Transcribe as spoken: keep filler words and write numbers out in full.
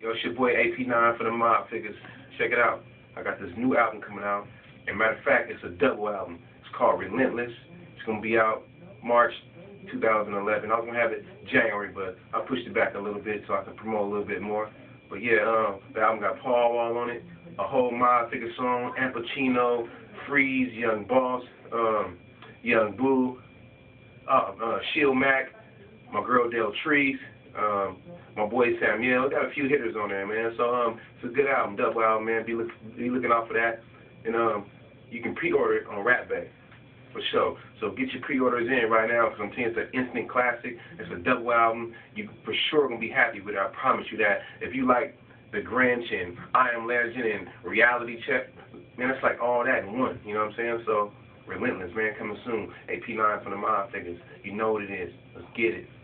Yo, it's your boy A P nine for the Mob Figaz. Check it out. I got this new album coming out. And matter of fact, it's a double album. It's called Relentless. It's going to be out March two thousand eleven. I was going to have it January, but I pushed it back a little bit so I could promote a little bit more. But yeah, um, the album got Paul Wall on it, a whole Mob Figaz song, Ampacino, Freeze, Young Boss, um, Young Blue, uh, uh, Shield Mac, my girl Del Trees, um, my boy Sam. Yeah, we got a few hitters on there, man. So um, it's a good album, double album, man. Be, look, be looking out for that. And um, you can pre-order it on Rap Bay, for sure. So get your pre-orders in right now, because I'm telling you, it's an instant classic. It's a double album. You for sure going to be happy with it. I promise you that. If you like The Grinch and I Am Legend and Reality Check, man, it's like all that in one. You know what I'm saying? So Relentless, man, coming soon. A P nine from the Mob Figaz. You know what it is. Let's get it.